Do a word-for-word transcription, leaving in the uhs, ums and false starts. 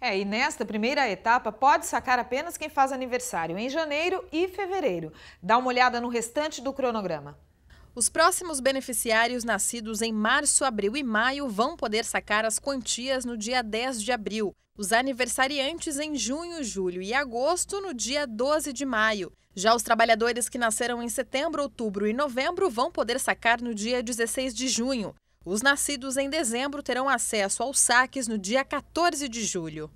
É, e nesta primeira etapa pode sacar apenas quem faz aniversário em janeiro e fevereiro. Dá uma olhada no restante do cronograma. Os próximos beneficiários nascidos em março, abril e maio vão poder sacar as quantias no dia dez de abril. Os aniversariantes em junho, julho e agosto no dia doze de maio. Já os trabalhadores que nasceram em setembro, outubro e novembro vão poder sacar no dia dezesseis de junho. Os nascidos em dezembro terão acesso aos saques no dia quatorze de julho.